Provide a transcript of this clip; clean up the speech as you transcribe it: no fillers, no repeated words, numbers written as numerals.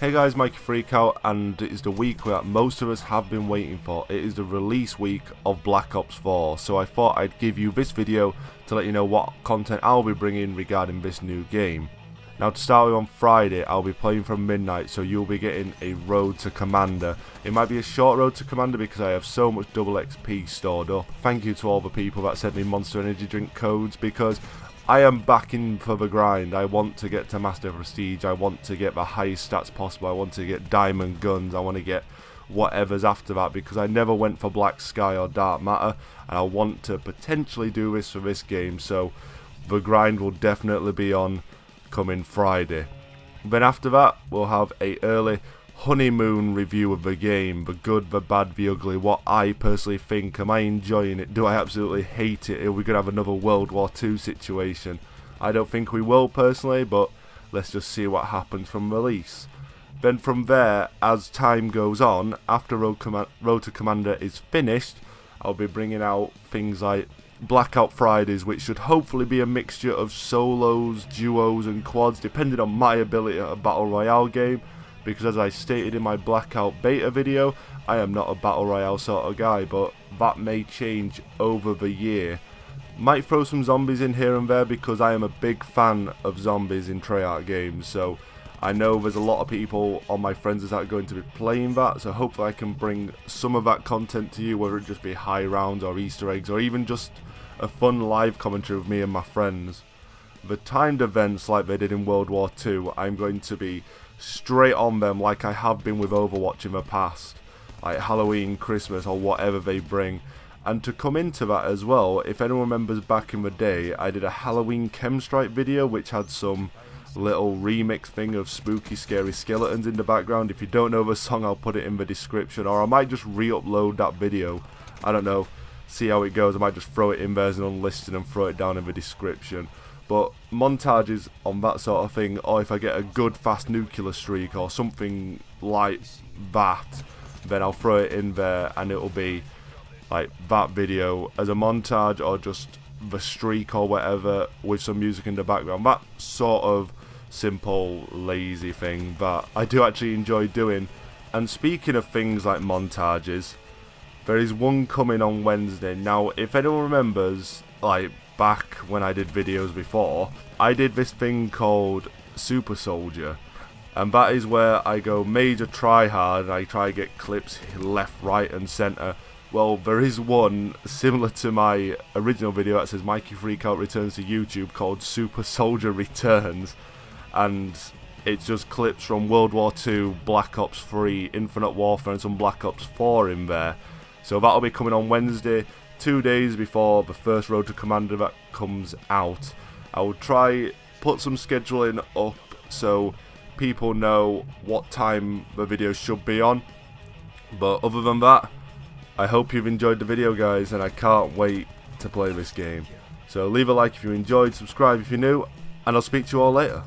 Hey guys, Mikey Freakout, and it is the week that most of us have been waiting for. It is the release week of Black Ops 4, so I thought I'd give you this video to let you know what content I'll be bringing regarding this new game. Now, to start with, on Friday I'll be playing from midnight, so you'll be getting a road to Commander. It might be a short road to Commander because I have so much double XP stored up. Thank you to all the people that sent me Monster Energy drink codes, because I am back in for the grind. I want to get to Master Prestige, I want to get the highest stats possible, I want to get Diamond Guns, I want to get whatever's after that, because I never went for Black Sky or Dark Matter, and I want to potentially do this for this game, so the grind will definitely be on coming Friday. Then after that, we'll have a early honeymoon review of the game, the good, the bad, the ugly, what I personally think. Am I enjoying it? Do I absolutely hate it? Are we going to have another World War II situation? I don't think we will personally, but let's just see what happens from release. Then from there, as time goes on, after Road to Commander is finished, I'll be bringing out things like Blackout Fridays, which should hopefully be a mixture of solos, duos and quads, depending on my ability at a Battle Royale game. Because as I stated in my Blackout beta video, I am not a Battle Royale sort of guy, but that may change over the year. Might throw some zombies in here and there, because I am a big fan of zombies in Treyarch games, so I know there's a lot of people on my friends that are going to be playing that, so hopefully I can bring some of that content to you, whether it just be high rounds or Easter eggs, or even just a fun live commentary of me and my friends. The timed events, like they did in World War II, I'm going to be straight on them like I have been with Overwatch in the past, like Halloween, Christmas or whatever they bring. And to come into that as well, if anyone remembers back in the day, I did a Halloween Chemstrike video which had some little remix thing of spooky scary skeletons in the background. If you don't know the song, I'll put it in the description, or I might just re-upload that video, I don't know, see how it goes. I might just throw it in there as an unlisted and throw it down in the description. But montages on that sort of thing, or if I get a good fast nuclear streak or something like that, then I'll throw it in there and it'll be like that video as a montage, or just the streak or whatever with some music in the background. That sort of simple lazy thing that I do actually enjoy doing. And speaking of things like montages, there is one coming on Wednesday. Now, if anyone remembers, like back when I did videos before, I did this thing called Super Soldier, and that is where I go major tryhard and I try to get clips left, right and centre. Well, there is one similar to my original video that says Mikey Freakout returns to YouTube, called Super Soldier Returns, and it's just clips from World War II, Black Ops 3, Infinite Warfare and some Black Ops 4 in there. So that'll be coming on Wednesday, 2 days before the first Road to Commander that comes out. I will try put some scheduling up so people know what time the video should be on. But other than that, I hope you've enjoyed the video guys, and I can't wait to play this game. So leave a like if you enjoyed, subscribe if you're new, and I'll speak to you all later.